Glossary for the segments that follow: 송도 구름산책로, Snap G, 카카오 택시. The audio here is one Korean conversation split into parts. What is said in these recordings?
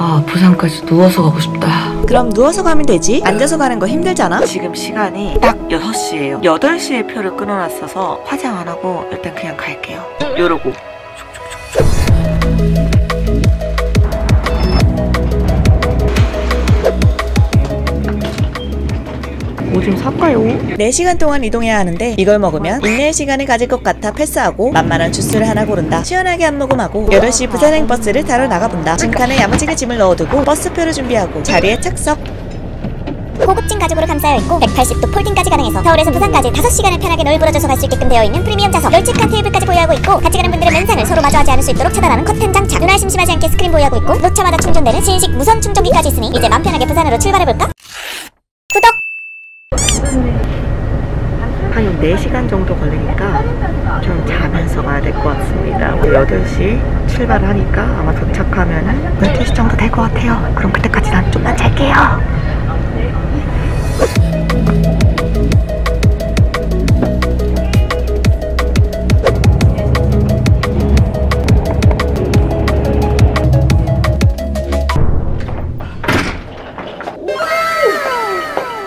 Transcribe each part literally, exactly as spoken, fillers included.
아, 부산까지 누워서 가고 싶다. 그럼 누워서 가면 되지. 앉아서 가는 거 힘들잖아. 지금 시간이 딱 여섯 시예요 여덟 시에 표를 끊어놨어서 화장 안 하고 일단 그냥 갈게요. 요러고 오줌 살까요? 네 시간 동안 이동해야 하는데 이걸 먹으면 인내의 시간을 가질 것 같아 패스하고 만만한 주스를 하나 고른다. 시원하게 한 모금하고 여덟 시 부산행 버스를 타러 나가본다. 짐칸에 야무지게 짐을 넣어두고 버스표를 준비하고 자리에 착석. 고급진 가죽으로 감싸여 있고 백팔십 도 폴딩까지 가능해서 서울에서 부산까지 다섯 시간을 편하게 널브러져서 갈 수 있게끔 되어 있는 프리미엄 좌석, 널찍한 테이블까지 보유하고 있고 같이 가는 분들은 맨살을 서로 마주하지 않을 수 있도록 차단하는 커튼 장착, 눈알 심심하지 않게 스크린 보유하고 있고 노차마다 충전되는 신식 무선 충전기까지 있으니 이제 맘 편하게 부산으로 출발해볼까? 구독! 한 네 시간 정도 걸리니까 좀 자면서 가야 될 것 같습니다. 여덟 시 출발을 하니까 아마 도착하면 열두 시 정도 될 것 같아요. 그럼 그때까지 난 좀만 잘게요.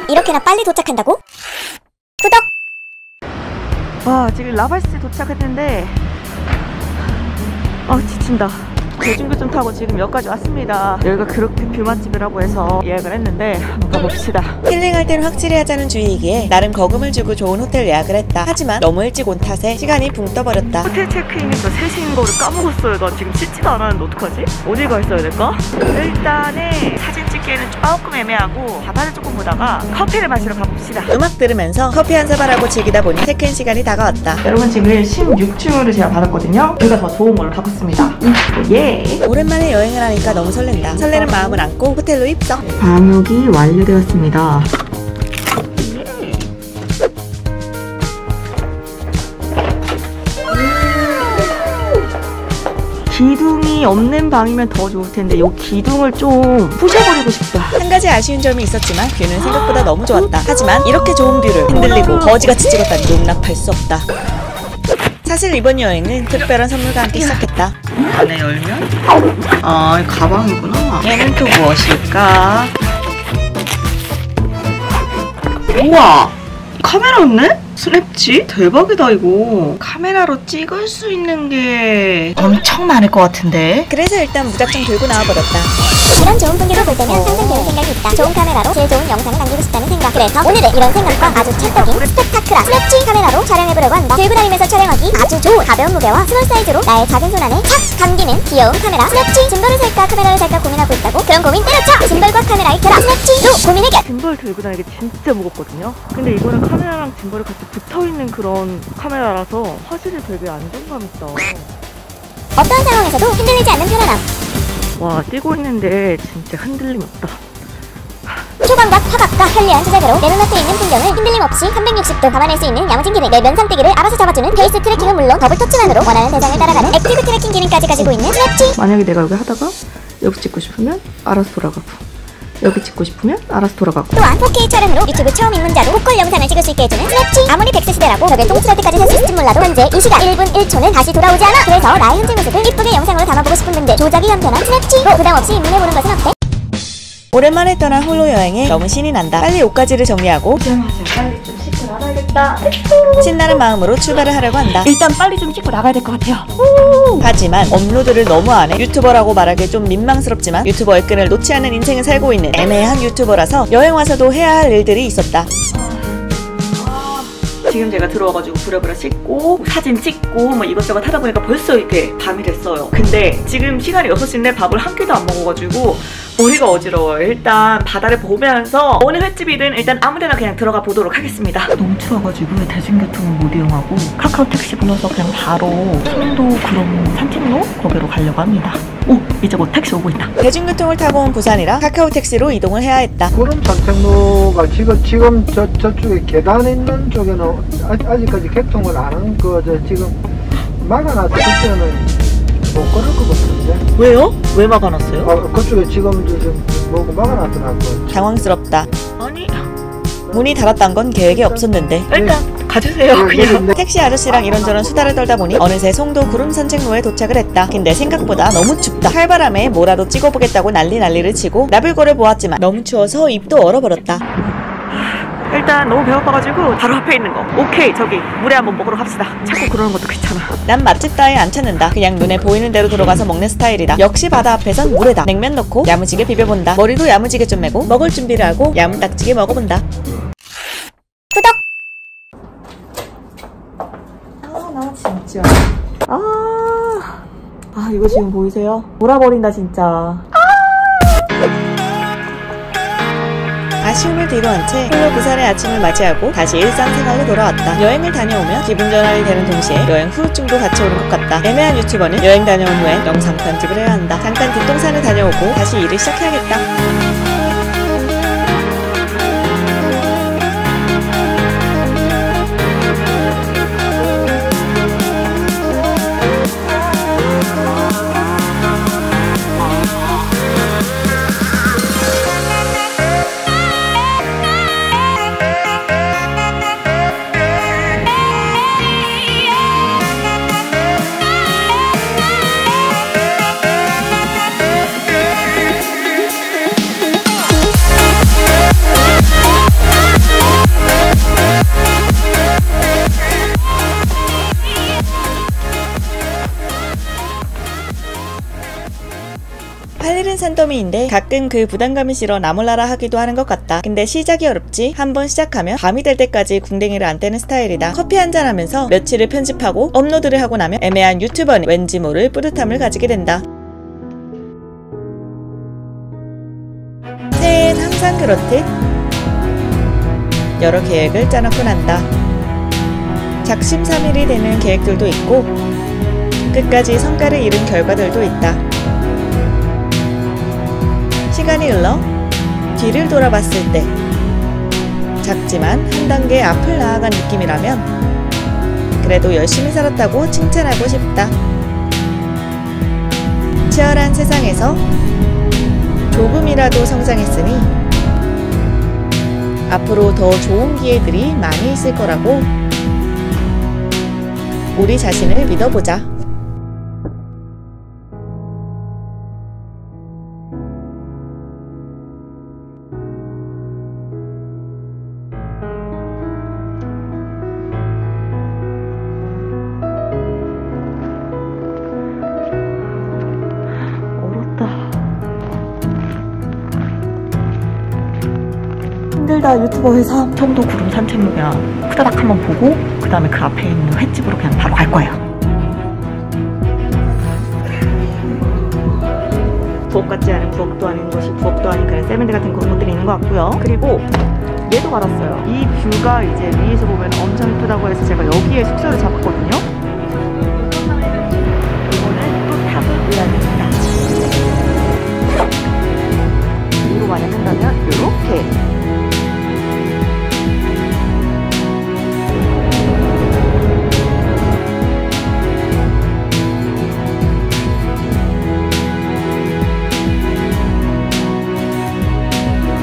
이렇게나 빨리 도착한다고? 구독! 와, 지금 라발스에 도착했는데 아, 지친다. 대중교 좀 타고 지금 여기까지 왔습니다. 여기가 그렇게 뷰 맛집이라고 해서 예약을 했는데 한번 가봅시다. 힐링할 때는 확실히 하자는 주의이기에 나름 거금을 주고 좋은 호텔 예약을 했다. 하지만 너무 일찍 온 탓에 시간이 붕 떠버렸다. 호텔 체크인이 세 시인 거를 까먹었어요. 나 지금 씻지도 않았는데 어떡하지? 어디 가 있어야 될까? 일단은 사진 찍기에는 조금 애매하고 바다를 조금 보다가 커피를 마시러 가봅시다. 음악 들으면서 커피 한 사발하고 즐기다 보니 체크인 시간이 다가왔다. 여러분, 지금 십육 층으로 제가 받았거든요. 여기가 더 좋은 걸로 바꿨습니다. 예! 오랜만에 여행을 하니까 너무 설렌다. 설레는 마음을 안고 호텔로 입성. 방역이 완료되었습니다. 기둥이 없는 방이면 더 좋을 텐데 이 기둥을 좀 부셔버리고 싶다. 한 가지 아쉬운 점이 있었지만 뷰는 생각보다 너무 좋았다. 하지만 이렇게 좋은 뷰를 흔들리고 거지같이 찍었다니 용납할 수 없다. 사실 이번 여행은 특별한 선물과 함께 시작했다. 안에 열면? 아, 가방이구나. 얘는 또 무엇일까? 우와! 카메라 있네? 스냅 지? 대박이다 이거. 카메라로 찍을 수 있는 게 엄청 많을 것 같은데? 그래서 일단 무작정 들고 나와버렸다. 이런 좋은 분위기로 볼 때면 상상되는 생각이 있다. 좋은 카메라로 제일 좋은 영상을 남기고 싶다는 생각. 그래서 오늘은 이런 생각과 아주 찰떡인 스펙타클한 스냅 지 카메라로 촬영해보려고 한다. 들고 다니면서 촬영하기 아주 좋은 가벼운 무게와 스몰 사이즈로 나의 작은 손 안에 착 감기는 귀여운 카메라 스냅 지. 짐벌을 살까 카메라를 살까 고민하고 있다고? 그런 고민 때려쳐! 짐벌과 카메라의 결합 스냅 지로 고민 해결! 짐벌 들고 다니기 진짜 무겁거든요? 근데 이거는 카메라랑 짐벌을 같이 붙어있는 그런 카메라라서 화질이 되게 안정감 있다. 어떤 상황에서도 흔들리지 않는 편안함. 와, 뛰고 있는데 진짜 흔들림 없다. 초감각, 화각과 편리한 조작으로 내 눈앞에 있는 풍경을 흔들림 없이 삼백육십 도 감아낼 수 있는 야무진 기능. 내 면상뜨기를 알아서 잡아주는 베이스 트래킹은 물론 더블 터치만으로 원하는 대상을 따라가는 액티브 트래킹 기능까지 가지고 있는 스냅지. 만약에 내가 여기 하다가 여기 찍고 싶으면 알아서 돌아가고 여기 찍고 싶으면 알아서 돌아가고. 또한 포케이 촬영으로 유튜브 처음 입문자도 보컬 영상을 찍을 수 있게 해주는 스냅지. 아무리 백세 시대라고 저게 똥칠할 때까지 살 수 있을지 몰라도 현재 이 시간 일 분 일 초는 다시 돌아오지 않아. 그래서 나의 현재 모습을 이쁘게 영상으로 담아보고 싶은 분들 조작이 간편한 스냅지로 부담 없이 입문해보는 것은 어때? 오랜만에 떠난 홀로 여행에 너무 신이 난다. 빨리 옷가지를 정리하고 빨리 좀 씻고 나가야겠다. 신나는 마음으로 출발을 하려고 한다. 일단 빨리 좀 씻고 나가야 될 것 같아요. 하지만 업로드를 너무 안 해. 유튜버라고 말하기 좀 민망스럽지만 유튜버의 끈을 놓지 않는 인생을 살고 있는 애매한 유튜버라서 여행 와서도 해야 할 일들이 있었다. 지금 제가 들어와가지고 부랴부랴 씻고 사진 찍고 뭐 이것저것 하다 보니까 벌써 이렇게 밤이 됐어요. 근데 지금 시간이 여섯 시인데 밥을 한 끼도 안 먹어가지고 머리가 어지러워요. 일단 바다를 보면서 어느 횟집이든 일단 아무데나 그냥 들어가 보도록 하겠습니다. 너무 추워가지고 대중교통은 못 이용하고 카카오 택시 불러서 그냥 바로 송도 구름산책로 거기로 가려고 합니다. 오! 이제 곧 택시 오고 있다. 대중교통을 타고 온 부산이라 카카오 택시로 이동을 해야 했다. 구름산책로가 지금 지금 저, 저쪽에 계단 있는 쪽에는 아직까지 개통을 안 한 거죠. 지금 막아놨을 때는 못 걸을 것 같은데. 왜요? 왜 막아놨어요? 아, 그쪽에 지금도 좀 뭐고 막아놨더라고요. 당황스럽다. 아니 문이 닫았단 건 계획에 없었는데. 일단 네. 가주세요. 네, 그냥 네. 택시 아저씨랑 이런저런 수다를 떨다 보니 어느새 송도 구름산책로에 도착을 했다. 근데 생각보다 너무 춥다. 칼바람에 뭐라도 찍어보겠다고 난리 난리를 치고 나불거를 보았지만 너무 추워서 입도 얼어버렸다. 일단 너무 배고파가지고 바로 앞에 있는 거 오케이 저기 물에 한번 먹으러 갑시다. 자꾸 그러는 것도 귀찮아. 난 맛집 따위 안 찾는다. 그냥 눈에 보이는 대로 들어가서 먹는 스타일이다. 역시 바다 앞에선 물에다 냉면 넣고 야무지게 비벼본다. 머리도 야무지게 좀 메고 먹을 준비를 하고 야무딱지게 먹어본다. 구독! 아 나 진짜 아, 아 이거 지금 보이세요? 몰아버린다 진짜. 아쉬움을 뒤로한 채 홀로 부산의 아침을 맞이하고 다시 일상생활로 돌아왔다. 여행을 다녀오면 기분 전환이 되는 동시에 여행 후유증도 같이 오는 것 같다. 애매한 유튜버는 여행 다녀온 후에 영상 편집을 해야 한다. 잠깐 뒷동산을 다녀오고 다시 일을 시작해야겠다. 팔일은 산더미인데 가끔 그 부담감이 싫어 나몰라라 하기도 하는 것 같다. 근데 시작이 어렵지. 한번 시작하면 밤이 될 때까지 궁뎅이를 안 떼는 스타일이다. 커피 한잔 하면서 며칠을 편집하고 업로드를 하고 나면 애매한 유튜버는 왠지 모를 뿌듯함을 가지게 된다. 새해엔 항상 그렇듯 여러 계획을 짜놓고 난다. 작심삼일이 되는 계획들도 있고 끝까지 성과를 이룬 결과들도 있다. 시간이 흘러 뒤를 돌아봤을 때 작지만 한 단계 앞을 나아간 느낌이라면 그래도 열심히 살았다고 칭찬하고 싶다. 치열한 세상에서 조금이라도 성장했으니 앞으로 더 좋은 기회들이 많이 있을 거라고 우리 자신을 믿어보자. 힘들다 유튜버에서 송도 구름산책로 그냥 후다닥 한번 보고 그 다음에 그 앞에 있는 횟집으로 그냥 바로 갈 거예요. 부엌 같지 않은 부엌도 아닌 것이 부엌도 아닌 그런 세면대 같은 그런 것들이 있는 것 같고요. 그리고 얘도 받았어요. 이 뷰가 이제 위에서 보면 엄청 예쁘다고 해서 제가 여기에 숙소를 잡았거든요. 이거는 또 탑을 올라야 돼요.